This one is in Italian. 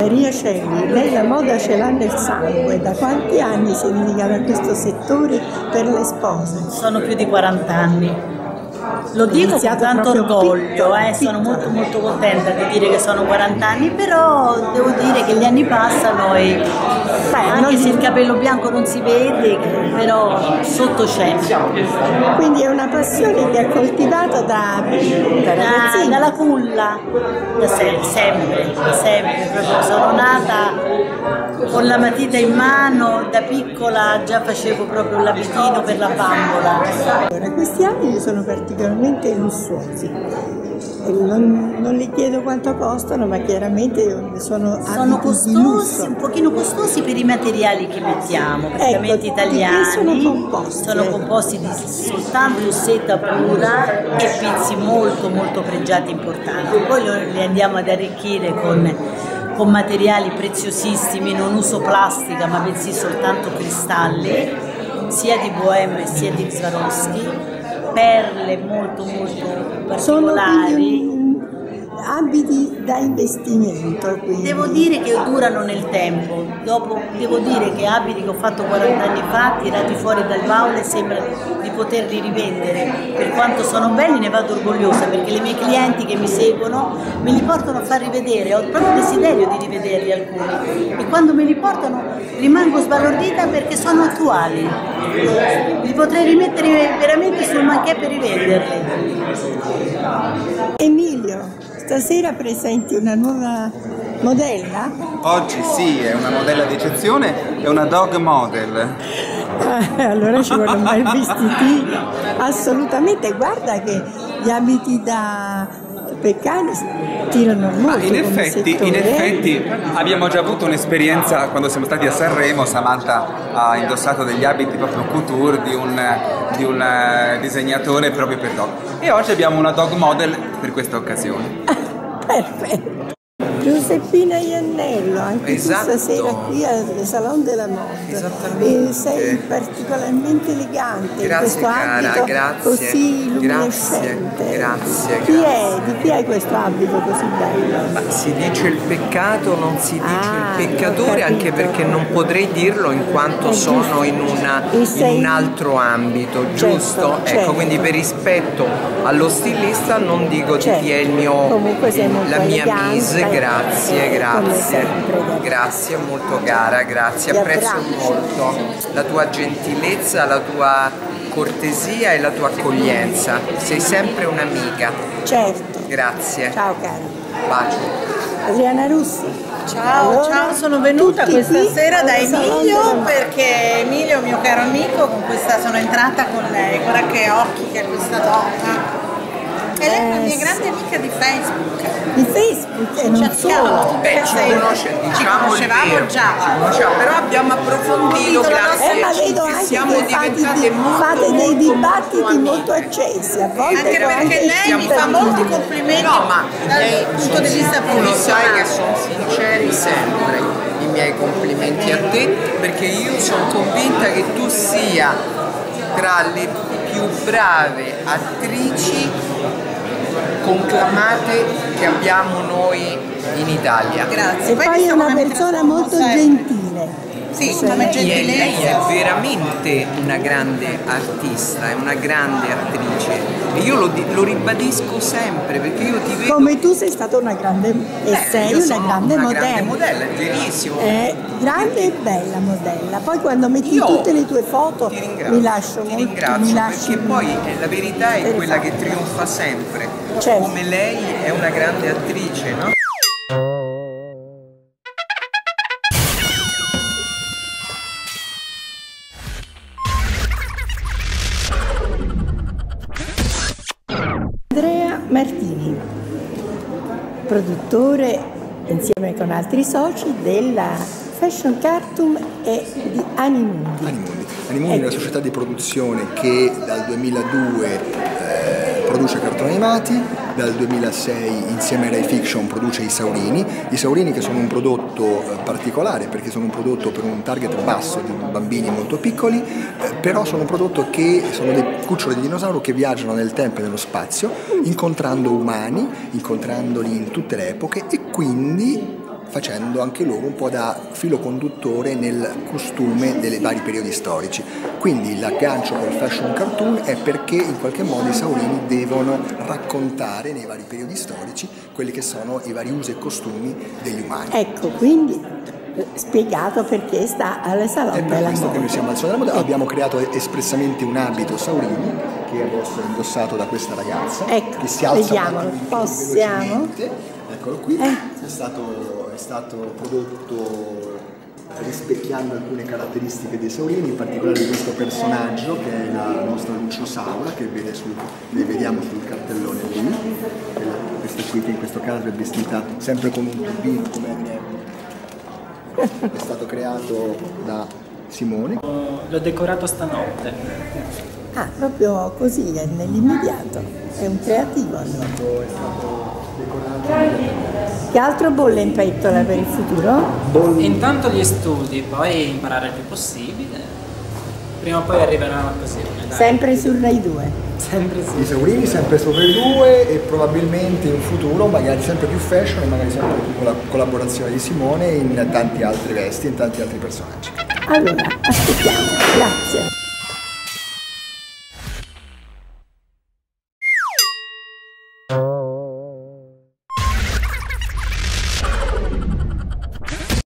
Maria Celli, lei la moda ce l'ha nel sangue, da quanti anni si dedica a questo settore per le spose? Sono più di 40 anni, lo dico con tanto orgoglio, sono molto molto contenta di dire che sono 40 anni, però devo dire che gli anni passano e anche se il capello bianco non si vede, però sotto c'è. Quindi è una passione che ha coltivato dalla culla, sempre, proprio. Sono nata con la matita in mano, da piccola già facevo proprio l'abitino per la bambola. Allora, questi abiti sono particolarmente lussuosi. Non li chiedo quanto costano, ma chiaramente sono costosi, un pochino costosi per i materiali che mettiamo, praticamente italiani. Sono composti di soltanto seta pura e pezzi molto molto pregiati e importanti. Poi li andiamo ad arricchire con materiali preziosissimi, non uso plastica ma bensì soltanto cristalli, sia di Bohème sia di Swarovski. Perle molto molto particolari. Sono abiti da investimento, quindi. Devo dire che durano nel tempo. Devo dire che abiti che ho fatto 40 anni fa, tirati fuori dal baule, sembra di poterli rivendere. Per quanto sono belli ne vado orgogliosa, perché le mie clienti che mi seguono me li portano a far rivedere, ho proprio desiderio di rivederli alcuni, e quando me li portano rimango sbalordita perché sono attuali, li potrei rimettere veramente sul manchè per rivenderli. Emilio, stasera presenti una nuova modella? Oggi sì, è una modella d'eccezione, è una dog model. Allora ci vuole un bel vestitino, assolutamente, guarda che gli abiti da peccani tirano molto. In effetti abbiamo già avuto un'esperienza quando siamo stati a Sanremo, Samantha ha indossato degli abiti proprio couture di un disegnatore proprio per dog, e oggi abbiamo una dog model per questa occasione. Perfetto. Seppina Iannello, anche tu stasera qui al Salon de la Mode, e sei particolarmente elegante. Grazie, in questo abito così luminescente. Grazie. Di chi è questo abito così bello? Ma si dice il peccato, non si dice il peccatore, anche perché non potrei dirlo in quanto sono in un altro ambito, giusto? Certo, ecco, certo. Quindi per rispetto allo stilista non dico di chi è la mia mise. Grazie, molto cara, grazie, apprezzo molto la tua gentilezza, la tua cortesia e la tua accoglienza, sei sempre un'amica. Certo. Grazie. Ciao cara. Bacio. Adriana Russo. Ciao, allora, ciao, sono venuta questa sera da Emilio perché Emilio è un mio caro amico, con questa sono entrata con lei, guarda che occhi che ha questa donna. E lei è una mia grande amica di Facebook. Di Facebook? E non solo. Beh, ci conoscevamo già, però abbiamo approfondito, grazie a Dio, siamo diventate molto accesi, a volte anche perché lei mi fa molti complimenti dal punto di vista professionale. Lo sai che sono sinceri sempre i miei complimenti a te, perché io sono convinta che tu sia tra le più brave attrici conclamate che abbiamo noi in Italia. Grazie. E poi è una persona molto gentile. Sì, come gentilezza. Lei è veramente una grande artista, è una grande attrice. E io lo ribadisco sempre, perché io ti vedo... Come tu sei stata una grande... e sei una grande modella. Grande modella, è verissimo. Grande e bella modella. Poi quando metti tutte le tue foto mi lascio molto... Ti ringrazio, perché poi la verità è quella che trionfa sempre. Certo. Come lei è una grande attrice, no? Martini, produttore insieme con altri soci della Fashion Cartum e di Animundi. Animundi è una società di produzione che dal 2002 produce cartoni animati, dal 2006 insieme a Rai Fiction produce i Saurini. I Saurini che sono un prodotto particolare perché sono un prodotto per un target basso di bambini molto piccoli, però sono un prodotto che sono dei cuccioli di dinosauro che viaggiano nel tempo e nello spazio, incontrando umani, incontrandoli in tutte le epoche e quindi facendo anche loro un po' da filo conduttore nel costume dei vari periodi storici. Quindi l'aggancio col Fashion Cartoon è perché in qualche modo i Saurini devono raccontare nei vari periodi storici quelli che sono i vari usi e costumi degli umani. Ecco, quindi... spiegato perché sta al Salon della Mode. Che noi siamo al Salon della Mode, abbiamo creato espressamente un abito Saurini che è indossato da questa ragazza. Ecco, che si alza possiamo. Eccolo qui. È stato prodotto rispecchiando alcune caratteristiche dei Saurini, in particolare di questo personaggio che è la nostra Lucio Saura, che vediamo sul cartellone lì. Questa qui che in questo caso è vestita sempre con un tubino come. È stato creato da Simone. L'ho decorato stanotte. Ah, proprio così, nell'immediato. È un creativo allora. È stato decorato. Che altro bolle in pentola per il futuro? Intanto gli studi, poi imparare il più possibile. Prima o poi arriverà l'occasione. Sempre sul Rai 2. Sempre sì. I Saurini sempre sul Rai 2 e probabilmente in futuro magari sempre più fashion e magari sempre più con la collaborazione di Simone in tanti altri vesti, in tanti altri personaggi. Allora, aspettiamo. Grazie.